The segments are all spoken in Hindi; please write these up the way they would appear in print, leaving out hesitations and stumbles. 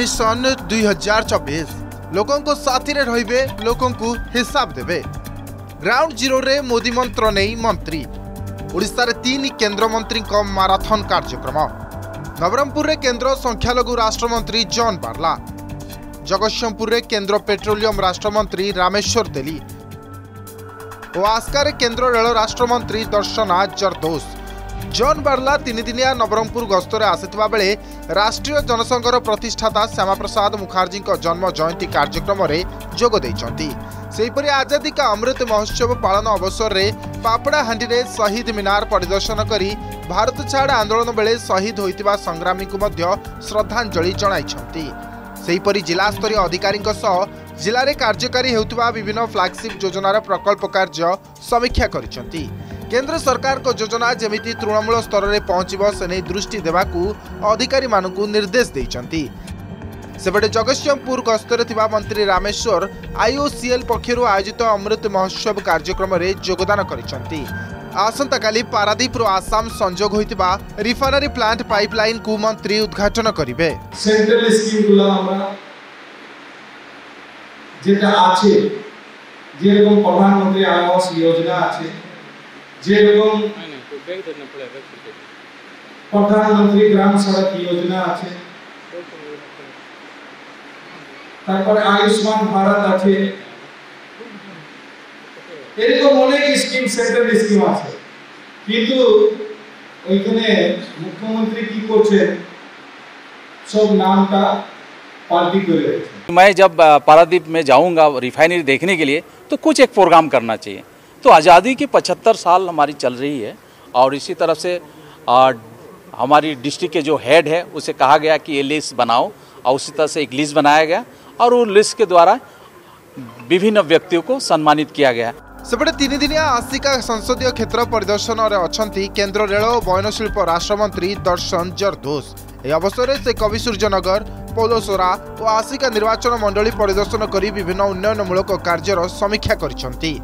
मिशन 2024 लोकों को साथी रे लोकों को हिसाब देवे। ग्राउंडजिरो रे मोदि मंत्र नहीं मंत्री ओडिशा रे 3 केंद्र मंत्री को मैराथन कार्यक्रम। नवरंगपुर रे केंद्र संख्यालघु राष्ट्र मंत्री जॉन बार्ला, जगतसिंह रे केंद्र पेट्रोलियम राष्ट्र मंत्री रामेश्वर तेली और आस्क रे केंद्र रेल राष्ट्र मंत्री दर्शना जरदोश। जॉन बार्ला तीन दिनिया नवरंगपुर गस्तरे आसितबा बेले राष्ट्रीय जनसंघर प्रतिष्ठाता श्यामा प्रसाद मुखर्जी जन्म जयंती कार्यक्रम रे जोग दैचंती। सेहिपरि आजादी का अमृत महोत्सव पालन अवसर में पापड़ा हांडी रे शहीद मीनार परिदर्शन करी भारत छाड़ आंदोलन बेले शहीद होइतिबा संग्रामी को मध्य श्रद्धांजलि जणाइछंती। सेहिपरि जिला स्तरीय अधिकारी जिले में कार्यकारी होउतिबा विभिन्न फ्लैगशिप योजनार प्रकल्प कार्य समीक्षा करिसंती। केंद्र सरकार को योजना जमिति तृणमूल स्तर में पहुंचबो से नहीं दृष्टि देवाकू अधिकारी मानकू निर्देश दैचंती। सेपटे जगतसिंहपुर गस्तर थिबा मंत्री रामेश्वर आईओसीएल पक्षर आयोजित अमृत महोत्सव कार्यक्रम रे योगदान करिसंती। आसंता काली पारादीप रो आसाम संजोग होइतिबा रिफाइनरी प्लांट पाइपलाइन को मंत्री उद्घाटन करिवे। सेंट्रल स्कीम गुला हमरा जेटा आछे जे रकम प्रधानमंत्री आवास योजना आछे जे रकम प्रधानमंत्री ग्राम सड़क योजना आछे तारपर आयुष्मान भारत आछे एरकम अनेक स्कीम सेंट्रल स्कीम आछे किंतु ओइखाने मुख्यमंत्री की करछे सब नामटा पार्टी करे रखेछे। मैं जब पारादीप में जाऊंगा रिफाइनरी देखने के लिए तो कुछ एक प्रोग्राम करना चाहिए। तो आज़ादी की 75 साल हमारी चल रही है और इसी तरफ से हमारी डिस्ट्रिक्ट के जो हेड है उसे कहा गया कि ये लिस्ट बनाओ और उसी तरह से एक लिस्ट बनाया गया और वो लिस्ट के द्वारा विभिन्न व्यक्तियों को सम्मानित किया गया। सेपटे तीन दिनिया आसिका संसदीय क्षेत्र परिदर्शन में अच्छा केंद्र रेल और बयनशिल्प राष्ट्रमंत्री दर्शन जरदोश। यह अवसर से कवि सूर्यनगर पोलोसोरा और आसिका निर्वाचन मंडली परिदर्शन करी विभिन्न उन्नयनमूलक कार्यर समीक्षा करिसंती।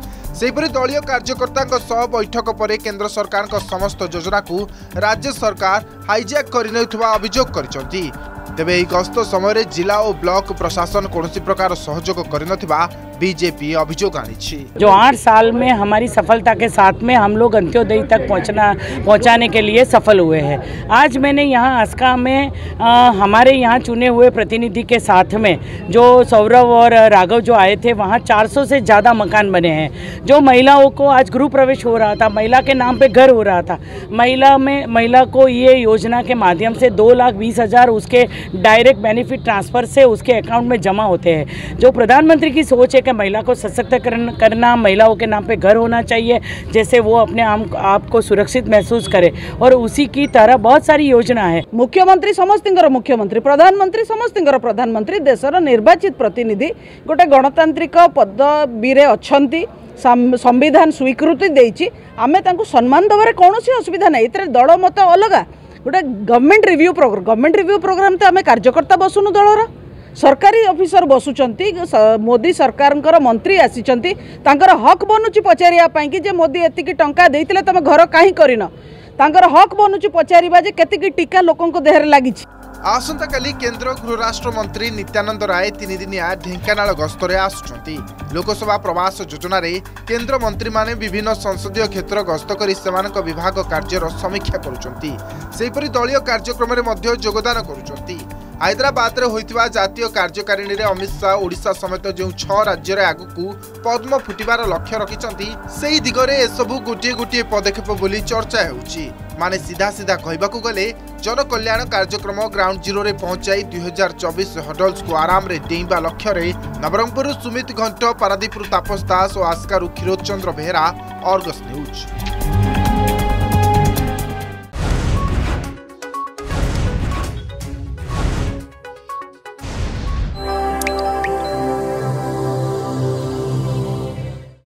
सेहिपरि दलीय कार्यकर्तांक सह बैठक पर केंद्र सरकार का समस्त योजना को राज्य सरकार हाइजैक करिनैथुवा अभियोग करिसंती। तेबे यह गस्त समय जिला और ब्लॉक प्रशासन कोनोसी प्रकार सहयोग करिनथिबा बीजेपी अभियोग आनीछि। जो 8 साल में हमारी सफलता के साथ में हम लोग अंत्योदय तक पहुंचाने के लिए सफल हुए हैं। आज मैंने यहाँ आस्का में हमारे यहाँ चुने हुए प्रतिनिधि के साथ में जो सौरभ और राघव जो आए थे वहाँ 400 से ज़्यादा मकान बने हैं। जो महिलाओं को आज गृह प्रवेश हो रहा था, महिला के नाम पर घर हो रहा था, महिला को ये योजना के माध्यम से 2,20,000 उसके डायरेक्ट बेनिफिट ट्रांसफ़र से उसके अकाउंट में जमा होते हैं। जो प्रधानमंत्री की सोच है कि महिला को सशक्तिकरण करना, महिलाओं के नाम पे घर होना चाहिए, जैसे वो अपने आप को सुरक्षित महसूस करे और उसी की तरह बहुत सारी योजना है। मुख्यमंत्री समस्तिंकर मुख्यमंत्री, प्रधानमंत्री समस्तिंकर प्रधानमंत्री, देशर निर्वाचित प्रतिनिधि गोटे गणतांत्रिक पदवी रे अच्छंती, संविधान स्वीकृति देछि, आमे तांको सम्मान देवारे कोनोसी असुविधा नै। एतरे दल मत अलगा गोटे गवर्नमेंट रिव्यू प्रोग्राम तो आम कार्यकर्ता बसुनु, दलर सरकारी ऑफिसर बसुचंती, मोदी सरकार मंत्री आसीचंती, हक बनुची पचारापाई कि मोदी एतिक टंका देइतिले तुम घर कहीं करन, हक बनुची पचारा जे केतिकी टीका लोकों को देहरे लगी। आसंता काली केंद्र गृह राष्ट्र मंत्री नित्यानंद राय तीन दिनिया ढेंकानाल गस्तरे आसुचंती। लोकसभा प्रवास योजना रे केंद्र मंत्री माने विभिन्न संसदीय क्षेत्र गस्त करी सेमानक विभाग कार्यर समीक्षा करुचंती। सेहिपरि दलीय कार्यक्रम रे मध्य योगदान करुचंती। हैदराबाद रे होइतिबा जातीय कार्यकारिणी रे अमित शाह ओडिशा समेत जो 6 राज्य आगक पद्म फुटिबार लक्ष्य रखिचंती, सेही दिगरे एसबू गोटे गोटे पदक्षेप बोली चर्चा हेउची। माने सीधा सीधा कहबाकू गले जनकल्याण कार्यक्रम ग्राउंडजिरो रे पहुंचाई 2024 हडल्स को आराम रे डेइबा लक्ष्य रे नवरंगपुर सुमित घंट, पारादीपुर तापस दास और आस्कारु खिरोज चंद्र बेहरा, आर्गस न्यूज।